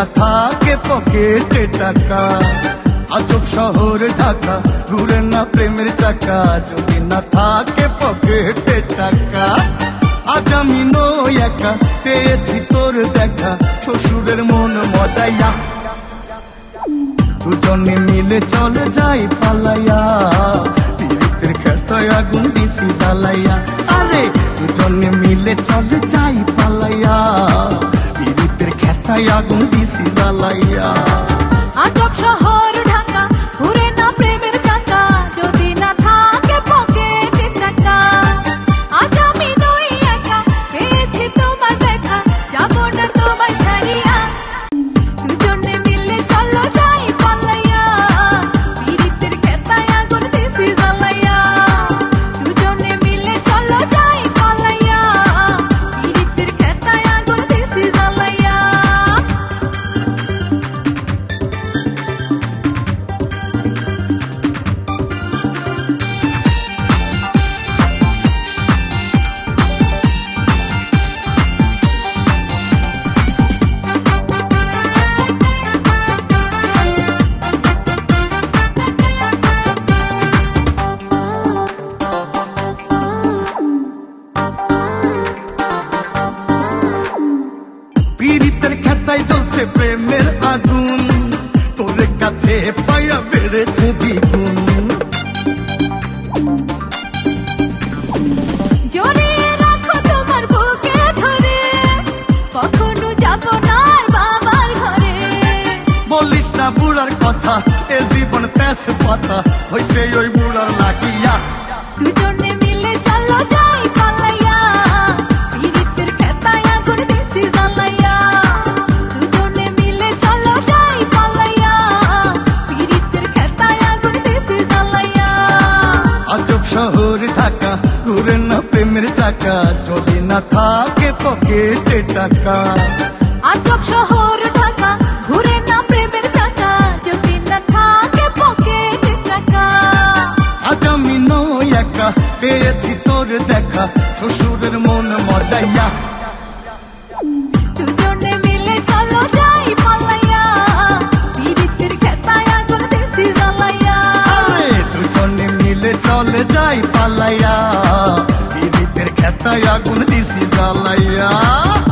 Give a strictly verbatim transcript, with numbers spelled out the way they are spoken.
না থাকে পকেটে টাকা, আজব শহর ঢাকা ঘুরে না প্রেমের চাকা, যদি না থাকে পকেটে টাকা। আজ আমি নই একা, পেয়েছি তোর দেখা, শ্বশুরের মন মজাইয়া দুজনে মিলে চলে যাই পালাইয়া, পিরিতের খেতায় আগুন দিছি জ্বালাইয়া। আরে দুজনে মিলে চলে যাই পালাইয়া, পিরিতের খেতায় আগুন দিছি জ্বালাইয়া। আজব শহর ঢাকা ঘুরে না প্রেমের চাকা, যদি না থাকে পকেটে টাকা, আজ আমি নই একা, পেয়েছি তোমার দেখা, যাব না তোমায় ছাড়িয়া। পিরিতের খেতায় জ্বলছে প্রেমের আগুন, তোর কাছে পায়া বেড়েছে দ্বিগুণ, জড়িয়ে রাখো তোমার বুকে ধরে, কখনো যাব না আর বাবার ঘরে। বলিস না বুড়ার কথা, এ জীবন পেশ পাতা হইছে ওই বুড়ার লাগিয়া। দুজনে মিলে চলো যাই পালাইয়া, পিরিতের খেতায় আগুন দিছি জ্বালাইয়া। আজব শহর ঢাকা ঘুরে না প্রেমের চাকা, যদি না থাকে পকেটে টাকা। আজব শহর ঢাকা ঘুরে না প্রেমের চাকা, যদি না থাকে পকেটে টাকা, আজ আমি নই একা, পেয়েছি তোর দেখা, শ্বশুরের মন মজাইয়া। দুজনে মিলে চলো যাই পালাইয়া, পিরিতের খেতায় আগুন দিছি জ্বালাইয়া। দুজনে মিলে চলে যাই পালাইয়া, পিরিতের খেতায় আগুন দিছি জ্বালাইয়া।